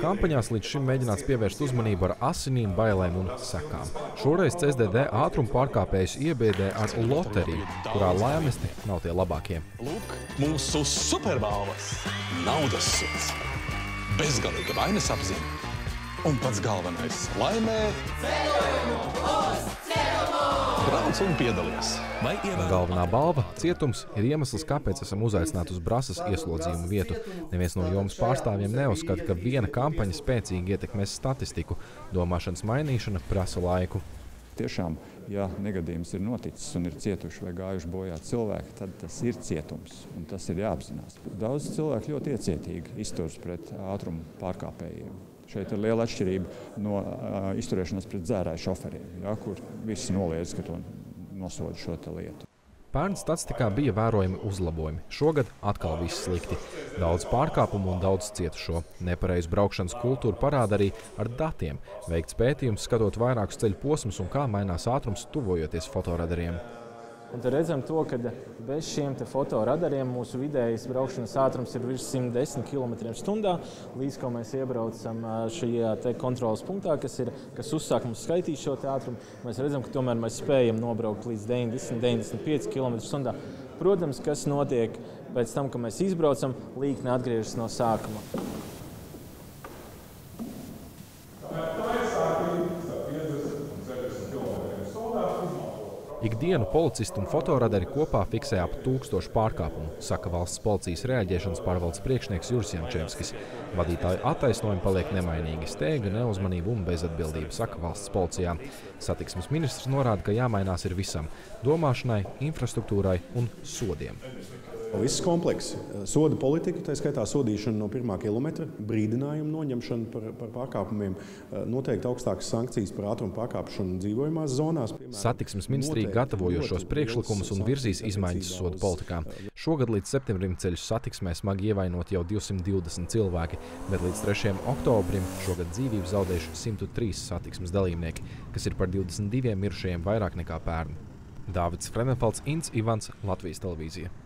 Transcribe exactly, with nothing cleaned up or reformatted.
Kampaņās līdz šim mēģināts pievērst uzmanību ar asinīm, bailēm un sekām. Šoreiz C S D D ātrumu pārkāpējus iebiedē ar loteriju, kurā laimesti nav tie labākie. Lūk, mūsu superbalvas – naudas suds, bezgalīga vainas apziņa un pats galvenais – laimē brauc un piedalies. Galvenā balva, cietums, ir iemesls, kāpēc esam uzaicināti uz Brasas ieslodzījumu vietu. Neviens no jomas pārstāvjiem neuzskata, ka viena kampaņa spēcīgi ietekmēs statistiku. Domāšanas mainīšana prasa laiku. Tiešām, ja negadījums ir noticis un ir cietuši vai gājuši bojā cilvēki, tad tas ir cietums un tas ir jāapzinās. Daudz cilvēki ļoti iecietīgi izturas pret ātrumu pārkāpējiem. Šeit ir liela atšķirība no uh, izturēšanās pret dzērāju šoferiem, ja, kur visi noliedz, ka to nosoda šo te lietu. Pērn statistikā bija vērojami uzlabojumi. Šogad atkal viss slikti. Daudz pārkāpumu un daudz cietušo. Nepareizu braukšanas kultūru parāda arī ar datiem. Veikts pētījums, skatot vairākus ceļu posmus un kā mainās ātrums, tuvojoties fotoradariem. Un te redzam to, ka bez šiem te fotoradariem mūsu vidējais braukšanas ātrums ir virs simt desmit kilometriem stundā, līdz ko mēs iebraucam šajā te kontrolas punktā, kas, ir, kas uzsāk mums skaitīt šo te ātrumu. Mēs redzam, ka tomēr mēs spējam nobraukt līdz deviņdesmit, deviņdesmit pieci kilometri stundā. Protams, kas notiek pēc tam, ka mēs izbraucam, līkne atgriežas no sākuma. Ikdienu policistu un fotoradari kopā fiksē ap tūkstošu pārkāpumu, saka valsts policijas reaģēšanas pārvaldes priekšnieks Juris Jemčevskis. Vadītāju attaisnojumi paliek nemainīgi, steiga, neuzmanība un bezatbildība, saka valsts policijā. Satiksmes ministrs norāda, ka jāmainās ir visam – domāšanai, infrastruktūrai un sodiem. Viss kompleks. Soda politika, tā skaitā sodīšana no pirmā kilometra, brīdinājumu noņemšana par, par pārkāpumiem, noteikti augstākas sankcijas par ātrumu pārkāpšanu dzīvojumās zonās. Piemēram, Satiksmes ministrija gatavojošos priekšlikumus un virzīs izmaiņas soda politikā. Šogad līdz septembrim ceļu satiksmē smagi ievainot jau divsimt divdesmit cilvēki, bet līdz trešajam oktobrim šogad dzīvību zaudējuši simt trīs satiksmes dalībnieki, kas ir par divdesmit diviem mirušajiem vairāk nekā pērn. Dāvids Frenefalts, Ince Ivans, Latvijas televīzija.